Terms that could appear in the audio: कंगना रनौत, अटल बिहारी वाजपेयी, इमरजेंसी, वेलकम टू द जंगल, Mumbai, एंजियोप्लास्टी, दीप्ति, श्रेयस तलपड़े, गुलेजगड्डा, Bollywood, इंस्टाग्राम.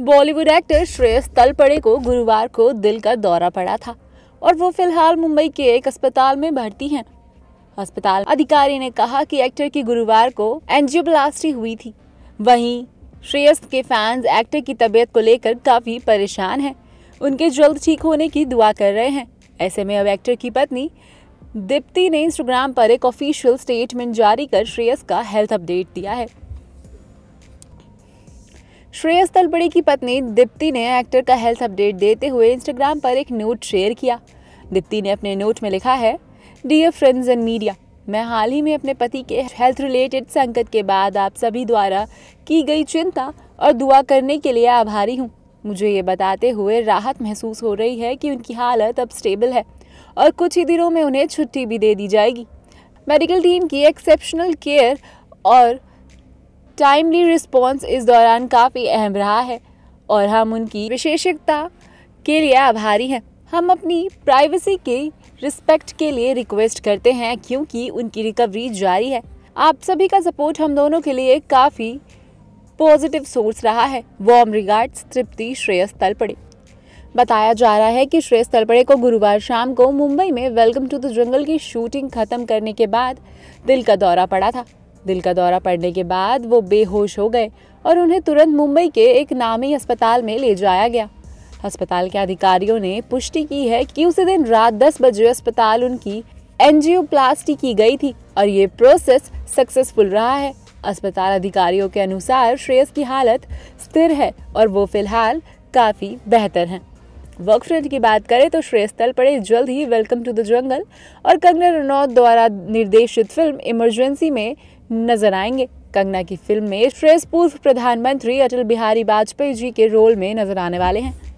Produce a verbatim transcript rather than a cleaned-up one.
Bollywood actor श्रेयस तलपड़े को गुरुवार को दिल का दौरा पड़ा था और वो फिलहाल मुंबई के एक अस्पताल में भर्ती हैं। अस्पताल अधिकारी ने कहा कि एक्टर की गुरुवार को एंजियोप्लास्टी हुई थी। वहीं श्रेयस के फैंस एक्टर की तबीयत को लेकर काफ़ी परेशान हैं, उनके जल्द ठीक होने की दुआ कर रहे हैं। ऐसे में अब एक्टर की पत्नी दीप्ति ने इंस्टाग्राम पर एक ऑफिशियल स्टेटमेंट जारी कर श्रेयस का हेल्थ अपडेट दिया है। श्रेयस तलपड़े की पत्नी दीप्ति ने एक्टर का हेल्थ अपडेट देते हुए इंस्टाग्राम पर एक नोट शेयर किया। दीप्ति ने अपने नोट में लिखा है, डियर फ्रेंड्स एंड मीडिया, मैं हाल ही में अपने पति के हेल्थ रिलेटेड संकट के बाद आप सभी द्वारा की गई चिंता और दुआ करने के लिए आभारी हूँ। मुझे ये बताते हुए राहत महसूस हो रही है कि उनकी हालत अब स्टेबल है और कुछ ही दिनों में उन्हें छुट्टी भी दे दी जाएगी। मेडिकल टीम की एक्सेप्शनल केयर और टाइमली रिस्पॉन्स इस दौरान काफ़ी अहम रहा है और हम उनकी विशेषज्ञता के लिए आभारी हैं। हम अपनी प्राइवेसी के रिस्पेक्ट के लिए रिक्वेस्ट करते हैं क्योंकि उनकी रिकवरी जारी है। आप सभी का सपोर्ट हम दोनों के लिए काफ़ी पॉजिटिव सोर्स रहा है। वार्म रिगार्ड्स, तृप्ति श्रेयस तलपड़े। बताया जा रहा है कि श्रेयस तलपड़े को गुरुवार शाम को मुंबई में वेलकम टू द जंगल की शूटिंग खत्म करने के बाद दिल का दौरा पड़ा था। दिल का दौरा पड़ने के बाद वो बेहोश हो गए और उन्हें तुरंत मुंबई के एक नामी अस्पताल में ले जाया गया। अस्पताल के अधिकारियों ने पुष्टि की है कि उसी दिन रात दस बजे अस्पताल उनकी एंजियोप्लास्टी की गई थी और ये प्रोसेस सक्सेसफुल रहा है। अस्पताल अधिकारियों के अनुसार श्रेयस की हालत स्थिर है और वो फिलहाल काफ़ी बेहतर हैं। वर्क फ्रंट की बात करें तो श्रेयस तलपड़े जल्द ही वेलकम टू द जंगल और कंगना रनौत द्वारा निर्देशित फिल्म इमरजेंसी में नजर आएंगे। कंगना की फिल्म में श्रेयस पूर्व प्रधानमंत्री अटल बिहारी वाजपेयी जी के रोल में नजर आने वाले हैं।